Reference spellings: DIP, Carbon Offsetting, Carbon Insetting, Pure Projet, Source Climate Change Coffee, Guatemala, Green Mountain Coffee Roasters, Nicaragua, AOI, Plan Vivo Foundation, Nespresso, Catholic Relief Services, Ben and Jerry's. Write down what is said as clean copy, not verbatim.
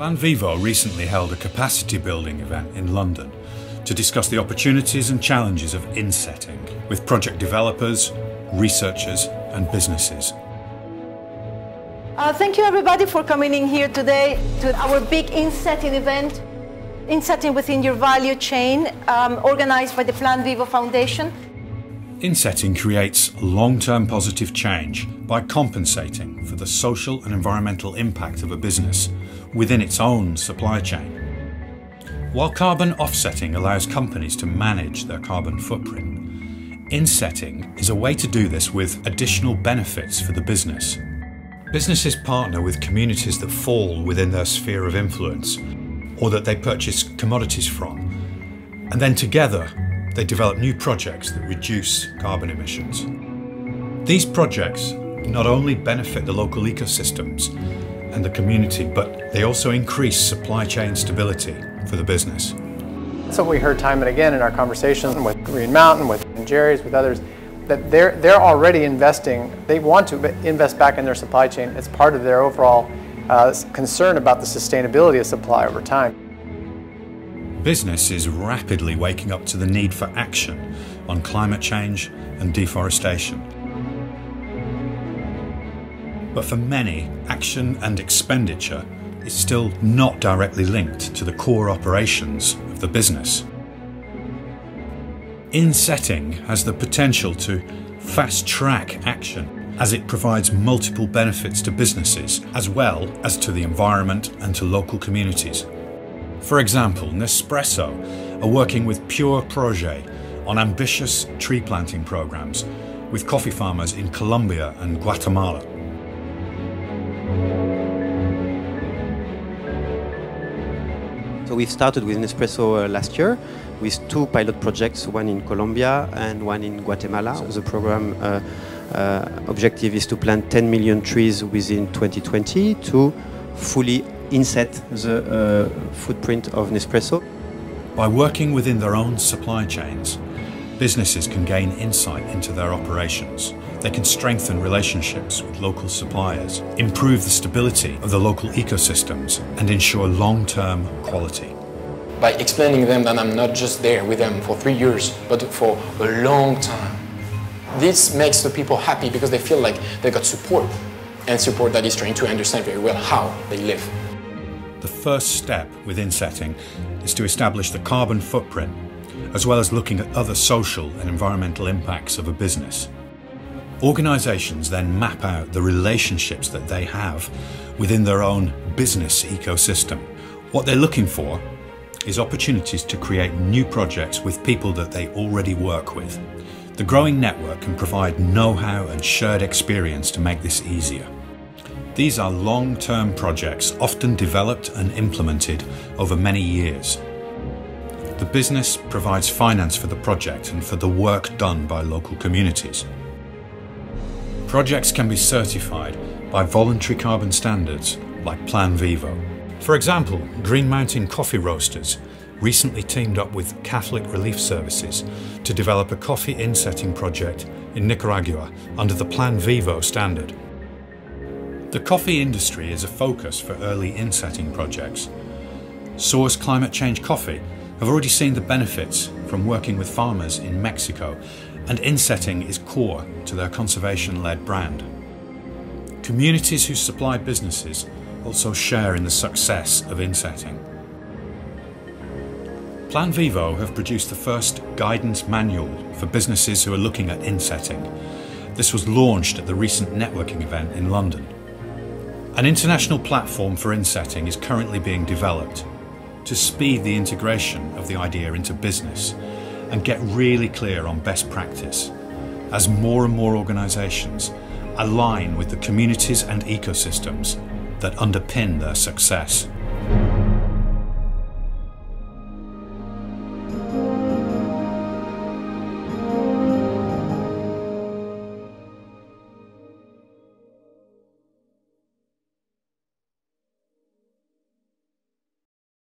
Plan Vivo recently held a capacity building event in London to discuss the opportunities and challenges of insetting with project developers, researchers and businesses. Thank you everybody for coming in here today to our big insetting event, Insetting Within Your Value Chain, organised by the Plan Vivo Foundation. Insetting creates long-term positive change by compensating for the social and environmental impact of a business within its own supply chain. While carbon offsetting allows companies to manage their carbon footprint, insetting is a way to do this with additional benefits for the business. Businesses partner with communities that fall within their sphere of influence or that they purchase commodities from, and then together they develop new projects that reduce carbon emissions. These projects not only benefit the local ecosystems and the community, but they also increase supply chain stability for the business. So we heard time and again in our conversations with Green Mountain, with Ben and Jerry's, with others, that they're already investing. They want to invest back in their supply chain. It's part of their overall concern about the sustainability of supply over time. Business is rapidly waking up to the need for action on climate change and deforestation. But for many, action and expenditure is still not directly linked to the core operations of the business. Insetting has the potential to fast-track action as it provides multiple benefits to businesses as well as to the environment and to local communities. For example, Nespresso are working with Pure Projet on ambitious tree planting programs with coffee farmers in Colombia and Guatemala. So we started with Nespresso last year with two pilot projects, one in Colombia and one in Guatemala. So the program objective is to plant 10 million trees within 2020 to fully inset the footprint of Nespresso. By working within their own supply chains, businesses can gain insight into their operations. They can strengthen relationships with local suppliers, improve the stability of the local ecosystems, and ensure long-term quality. By explaining them that I'm not just there with them for 3 years, but for a long time, this makes the people happy because they feel like they got support, and support that is trying to understand very well how they live. The first step with insetting is to establish the carbon footprint, as well as looking at other social and environmental impacts of a business. Organisations then map out the relationships that they have within their own business ecosystem. What they're looking for is opportunities to create new projects with people that they already work with. The growing network can provide know-how and shared experience to make this easier. These are long-term projects, often developed and implemented over many years. The business provides finance for the project and for the work done by local communities. Projects can be certified by voluntary carbon standards like Plan Vivo. For example, Green Mountain Coffee Roasters recently teamed up with Catholic Relief Services to develop a coffee insetting project in Nicaragua under the Plan Vivo standard. The coffee industry is a focus for early insetting projects. Source Climate Change Coffee have already seen the benefits from working with farmers in Mexico, and insetting is core to their conservation-led brand. Communities who supply businesses also share in the success of insetting. Plan Vivo have produced the first guidance manual for businesses who are looking at insetting. This was launched at the recent networking event in London. An international platform for insetting is currently being developed to speed the integration of the idea into business and get really clear on best practice as more and more organisations align with the communities and ecosystems that underpin their success.